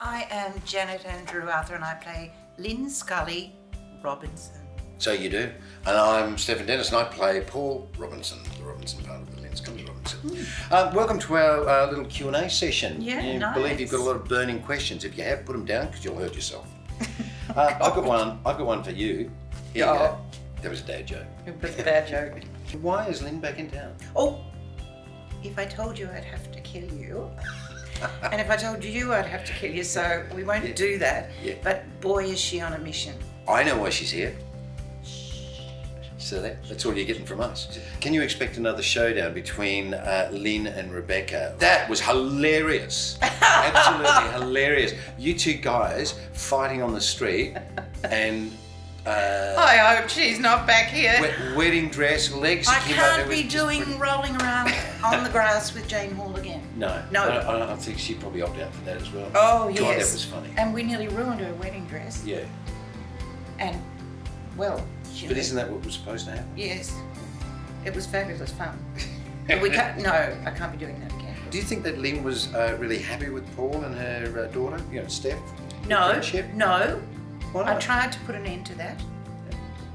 I am Janet Andrewartha and I play Lyn Scully Robinson. So you do. And I'm Stefan Dennis and I play Paul Robinson, the Robinson part of the Lyn Scully Robinson. Mm. Welcome to our little Q&A session. Yeah, nice. I believe you've got a lot of burning questions. If you have, put them down because you'll hurt yourself. I've got one for you. Here you go. That was a dad joke. It was a bad joke. Why is Lyn back in town? Oh, if I told you I'd have to kill you. And if I told you I'd have to kill you, so we won't do that. Yeah. But boy, is she on a mission. I know why she's here. So that's all you're getting from us. Can you expect another showdown between Lyn and Rebecca? That was hilarious. Absolutely hilarious. You two guys fighting on the street and... I hope she's not back here. Wedding dress, legs... I can't be doing rolling around on the grass with Jane Hall again. No. No. I think she probably opted out for that as well. Oh, yes. God, that was funny. And we nearly ruined her wedding dress. Yeah. And, well... But isn't that what was supposed to happen? Yes. It was fabulous fun. But we can't... No, I can't be doing that again. Do you think that Lyn was really happy with Paul and her daughter, you know, Steph? No. No. I tried to put an end to that.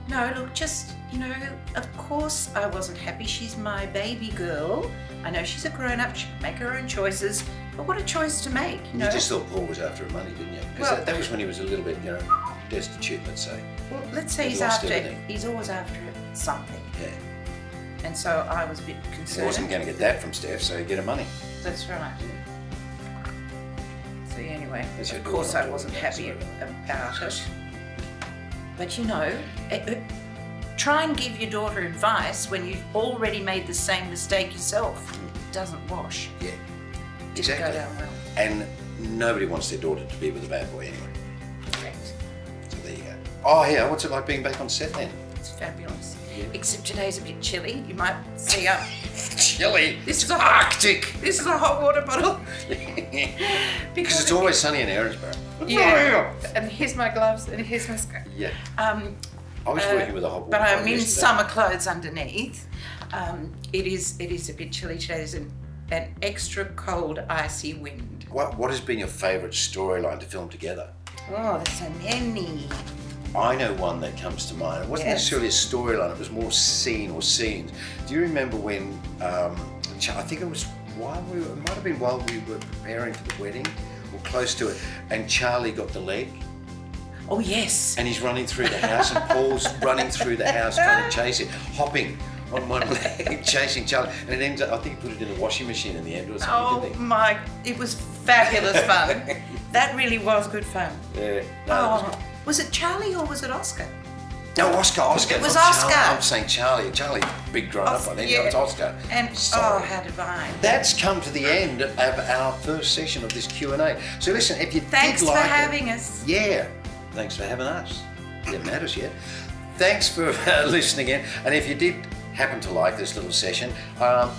No, look, just, you know, of course I wasn't happy. She's my baby girl. I know she's a grown-up, she can make her own choices, but what a choice to make, you know? You just thought Paul was after her money, didn't you? Because well, that was when he was a little bit, you know, destitute, let's say. Well, let's say he's always after something. Yeah. And so I was a bit concerned. He wasn't going to get that from Steph, so you get her money. That's right. So anyway, of course I wasn't happy about it. But you know, try and give your daughter advice when you've already made the same mistake yourself. It doesn't wash. Yeah, exactly. Didn't go down well. And nobody wants their daughter to be with a bad boy anyway. Correct. So there you go. Oh yeah, what's it like being back on set then? It's fabulous. Yeah. Except today's a bit chilly. You might see up. Chilly. This is a Arctic. This is a hot water bottle. Because it's always sunny in Erinsborough. Yeah. And here's my gloves and here's my scarf. Yeah. I was working with a hot water bottle. But I'm in summer clothes underneath. It is a bit chilly today. There's an extra cold, icy wind. What has been your favourite storyline to film together? Oh, there's so many. I know one that comes to mind. It wasn't necessarily a storyline, it was more scene or scenes. Do you remember when, I think it was it might have been while we were preparing for the wedding, or close to it, and Charlie got the leg. Oh yes. And he's running through the house and Paul's running through the house trying to chase it, hopping on one leg, chasing Charlie. And it ends up, I think he put it in the washing machine in the end or something, didn't he? Oh my, it was fabulous fun. That really was good fun. Yeah, no, it was good. Was it Charlie or was it Oscar? No, Oscar. It was Oscar. Charlie. I'm saying Charlie. Charlie, big grown-up. I think it's Oscar. And oh, how divine. That's come to the end of our first session of this Q&A. So listen, if you did like it... Thanks for having us. Yeah, thanks for having us. Didn't matter yet. Thanks for listening in. And if you did happen to like this little session,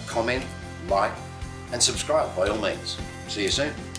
comment, like, and subscribe by all means. See you soon.